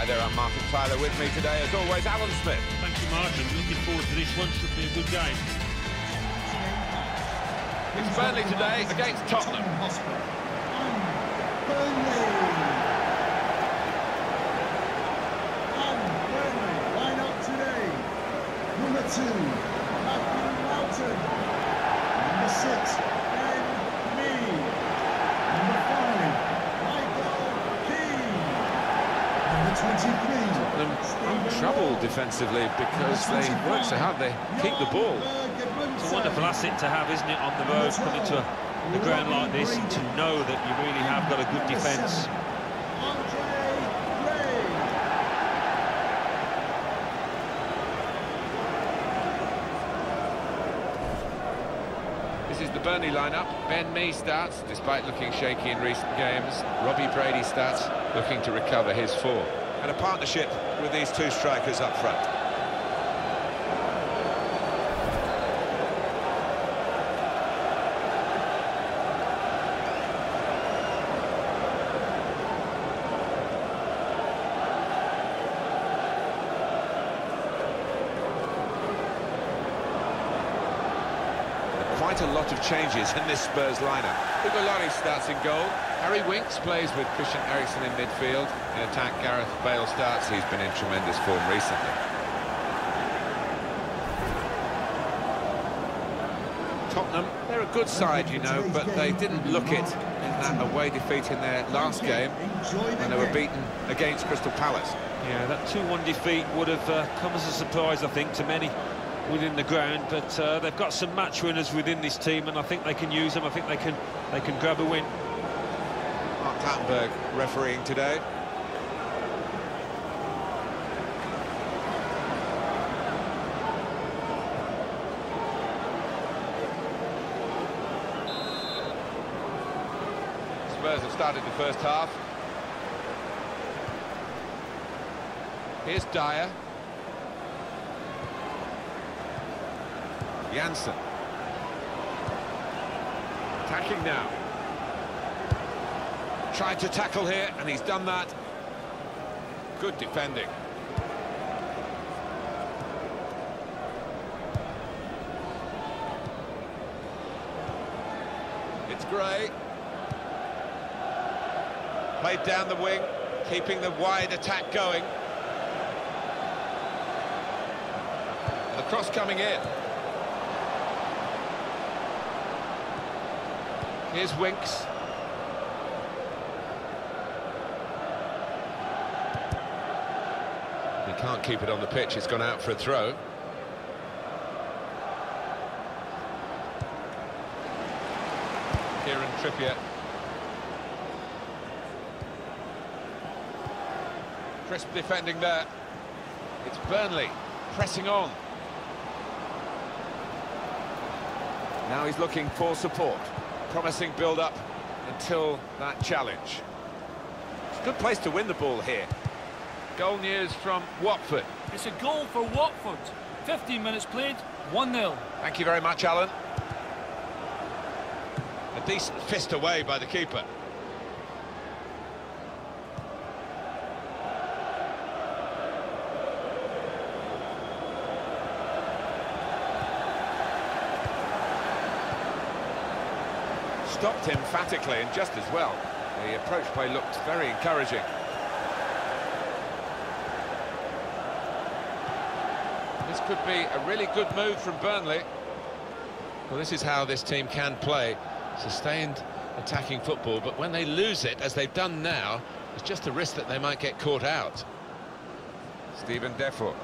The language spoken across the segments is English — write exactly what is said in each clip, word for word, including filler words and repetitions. Hi there, I'm Martin Tyler. With me today, as always, Alan Smith. Thank you, Martin. Looking forward to this one. Should be a good game. It's Burnley today against Tottenham. Number two, Matthew Mountain. Number six, Ben Mee. Number five, Michael Keane. Number twenty-three. They're in trouble defensively because they work so hard, they keep the ball. It's a wonderful asset to have, isn't it, on the road, coming to a, a ground like this, to know that you really have got a good defence. This is the Burnley lineup. Ben Mee starts, despite looking shaky in recent games. Robbie Brady starts, looking to recover his form. And a partnership with these two strikers up front. Quite a lot of changes in this Spurs lineup. Hugo Lloris starts in goal. Harry Winks plays with Christian Eriksen in midfield. In attack, Gareth Bale starts. He's been in tremendous form recently. Tottenham, they're a good side, you know, but they didn't look it in that away defeat in their last game when they were beaten against Crystal Palace. Yeah, that two one defeat would have uh, come as a surprise, I think, to many within the ground, but uh, they've got some match winners within this team, and I think they can use them. I think they can they can grab a win. Mark Clattenburg refereeing today. Spurs have started the first half. Here's Dyer. Janssen attacking now, tried to tackle here and he's done that. Good defending. It's Gray, played down the wing, keeping the wide attack going. The cross coming in. Here's Winks. He can't keep it on the pitch, it's gone out for a throw. Kieran Trippier. Crisp defending there. It's Burnley pressing on. Now he's looking for support. Promising build-up until that challenge. It's a good place to win the ball here. Goal news from Watford. It's a goal for Watford. fifteen minutes played, one nil. Thank you very much, Alan. A decent fist away by the keeper. Stopped emphatically and just as well. The approach play looked very encouraging. This could be a really good move from Burnley. Well, this is how this team can play. Sustained attacking football, but when they lose it, as they've done now, there's just a risk that they might get caught out. Stephen Defoe.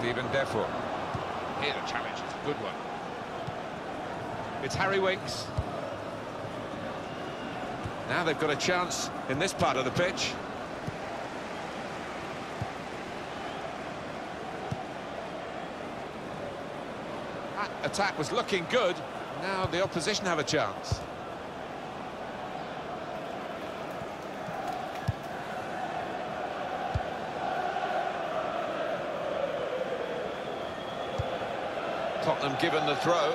Stephen Defoe. Here, the challenge is a good one. It's Harry Winks. Now they've got a chance in this part of the pitch. That attack was looking good. Now the opposition have a chance. Tottenham given the throw.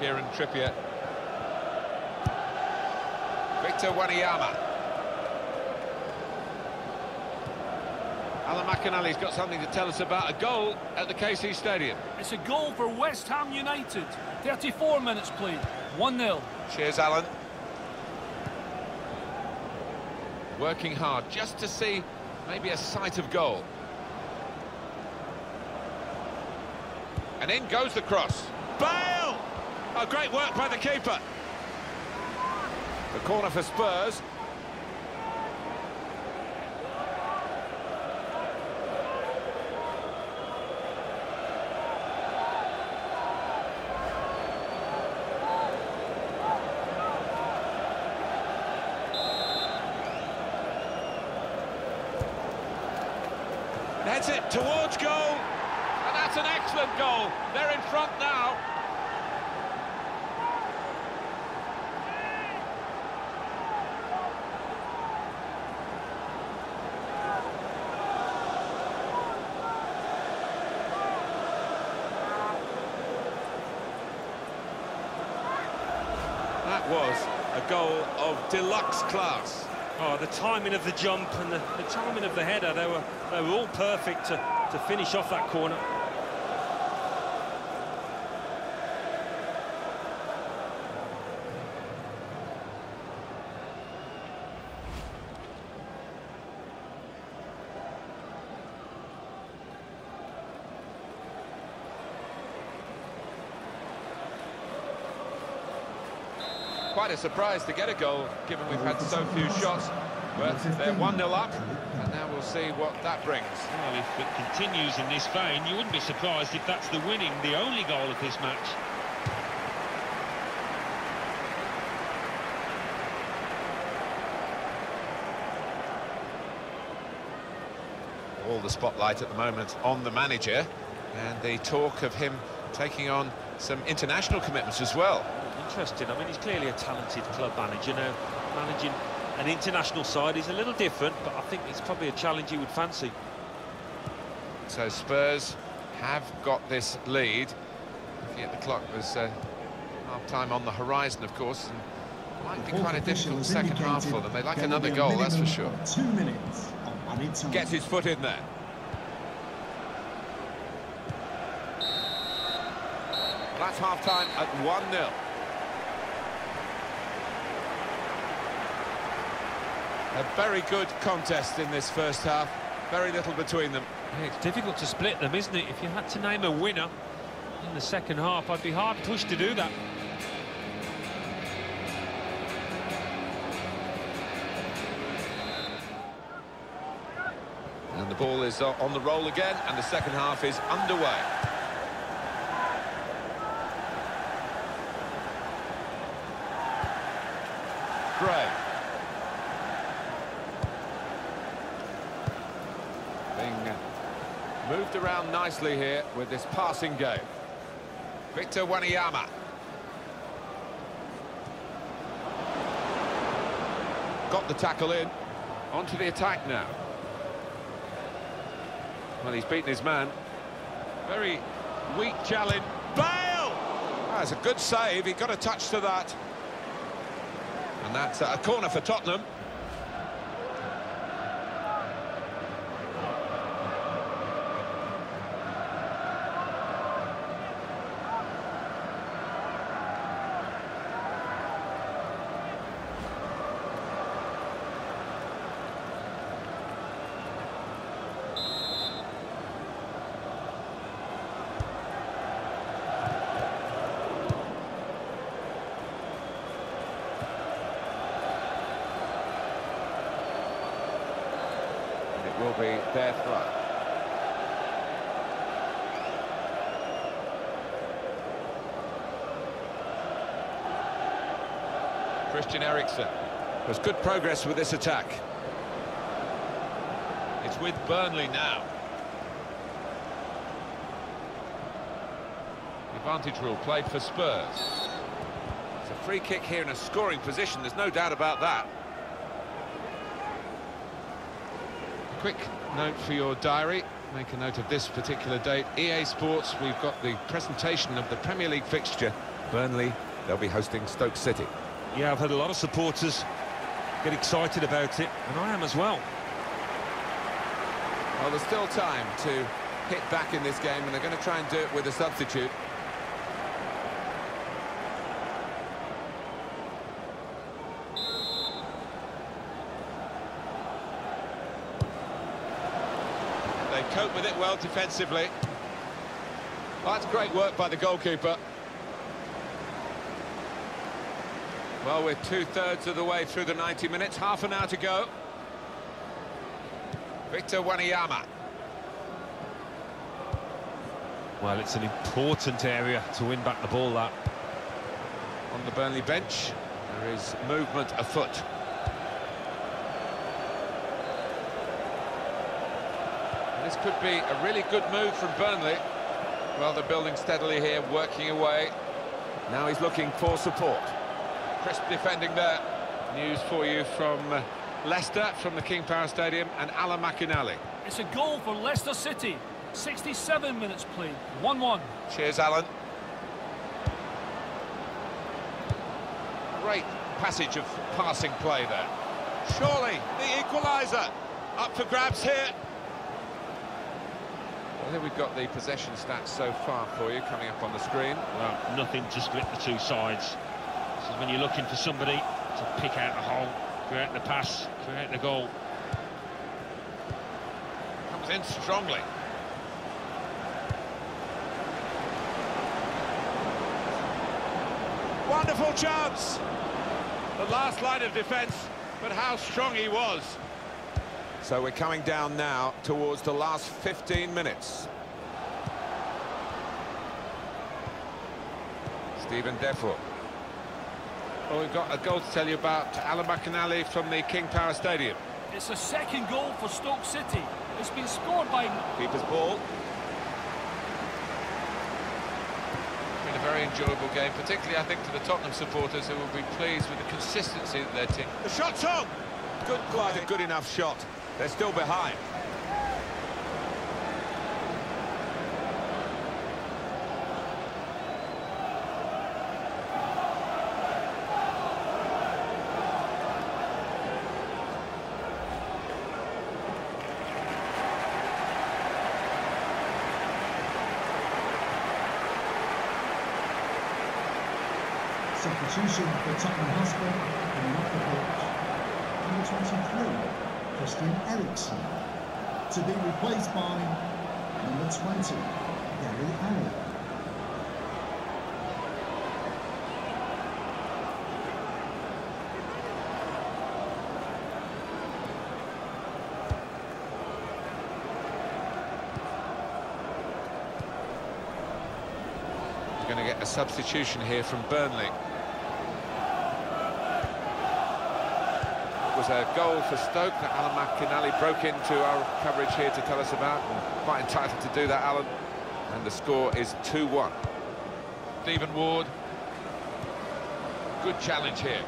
Kieran Trippier. Victor Waniyama. Alan McInerney's got something to tell us about a goal at the K C Stadium. It's a goal for West Ham United. thirty-four minutes played. one nil. Cheers, Alan. Working hard just to see maybe a sight of goal. And in goes the cross. Bale! Oh, great work by the keeper. The corner for Spurs. That's it, towards goal, and that's an excellent goal. They're in front now. That was a goal of deluxe class. Oh, the timing of the jump and the, the timing of the header, they were, they were all perfect to, to finish off that corner. Quite a surprise to get a goal, given we've had so few shots, but they're one nil up, and now we'll see what that brings. Well, if it continues in this vein, you wouldn't be surprised if that's the winning, the only goal of this match. All the spotlight at the moment on the manager, and the talk of him taking on some international commitments as well. Interesting. I mean, he's clearly a talented club manager now. Managing an international side is a little different, but I think it's probably a challenge he would fancy. So Spurs have got this lead. Looking at the clock, there's uh, half-time on the horizon, of course, and it might be quite a difficult second half for them. They like another goal, that's for sure. Two minutes of added time. Gets his foot in there. That's half-time at one nil. A very good contest in this first half, very little between them. It's difficult to split them, isn't it? If you had to name a winner in the second half, I'd be hard pushed to do that. And the ball is on the roll again, and the second half is underway. Moved around nicely here with this passing game. Victor Waniyama. Got the tackle in. Onto the attack now. Well, he's beaten his man. Very weak challenge. Bale! Oh, that's a good save. He got a touch to that. And that's a corner for Tottenham. Will be their throw. Christian Eriksen has good progress with this attack. It's with Burnley now. The advantage rule played for Spurs. It's a free kick here in a scoring position, there's no doubt about that. quick note for your diary. Make a note of this particular date. E A Sports, we've got the presentation of the Premier League fixture. Burnley, they'll be hosting Stoke City. Yeah, I've had a lot of supporters get excited about it, and I am as well. Well, there's still time to hit back in this game, and they're going to try and do it with a substitute. They cope with it well defensively. Well, that's great work by the goalkeeper. Well, we're two-thirds of the way through the ninety minutes, half an hour to go. Victor Waniyama. Well, it's an important area to win back the ball, that. On the Burnley bench, there is movement afoot. This could be a really good move from Burnley. Well, they're building steadily here, working away. Now he's looking for support. Crisp defending there. News for you from Leicester, from the King Power Stadium, and Alan McInerney. It's a goal for Leicester City. sixty-seven minutes played. one one. Cheers, Alan. Great passage of passing play there. Surely the equaliser up for grabs here. Well, here we've got the possession stats so far for you coming up on the screen. Well, nothing to split the two sides. This is when you're looking for somebody to pick out the hole, create the pass, create the goal. Comes in strongly. Wonderful chance! The last line of defence, but how strong he was. So we're coming down now towards the last fifteen minutes. Stephen Defoe. Well, we've got a goal to tell you about. Alan McInerney from the King Power Stadium. It's a second goal for Stoke City. It's been scored by... Keeper's ball. It's been a very enjoyable game, particularly, I think, to the Tottenham supporters, who will be pleased with the consistency of their team. The shot's on! Good, quite a good enough shot. They're still behind. Substitution for Tottenham Hotspur and off the pitch. Number twenty-three, Christian Eriksen. To be replaced by number twenty, Gary Cahill. We're going to get a substitution here from Burnley. Was a goal for Stoke that Alan McInerney broke into our coverage here to tell us about. Quite entitled to do that, Alan. And the score is two one. Steven Ward. Good challenge here.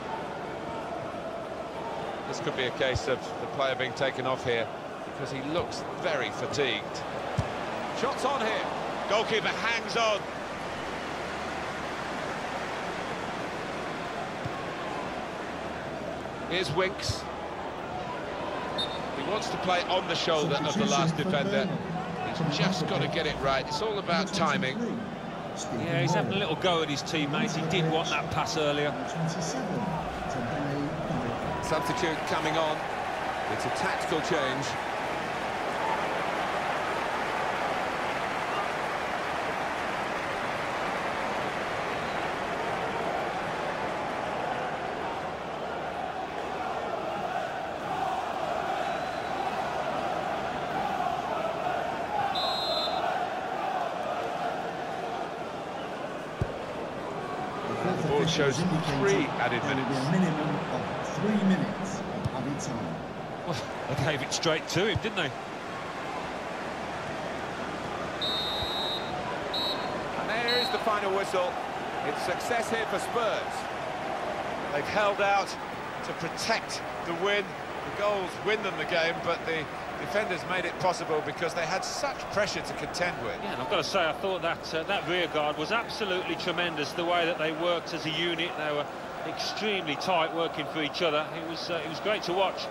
This could be a case of the player being taken off here because he looks very fatigued. Shots on here. Goalkeeper hangs on. Here's Winks. He wants to play on the shoulder of the last defender. He's just got to get it right. It's all about timing. Yeah, he's having a little go at his teammates. He did want that pass earlier. Substitute coming on. It's a tactical change. Shows three added minutes. A minimum of three minutes of added time. Well, they gave it straight to him, didn't they? And there is the final whistle. It's success here for Spurs. They've held out to protect the win. The goals win them the game, but the defenders made it possible because they had such pressure to contend with. Yeah, and I've got to say, I thought that uh, that rear guard was absolutely tremendous, the way that they worked as a unit. They were extremely tight, working for each other. It was, uh, it was great to watch.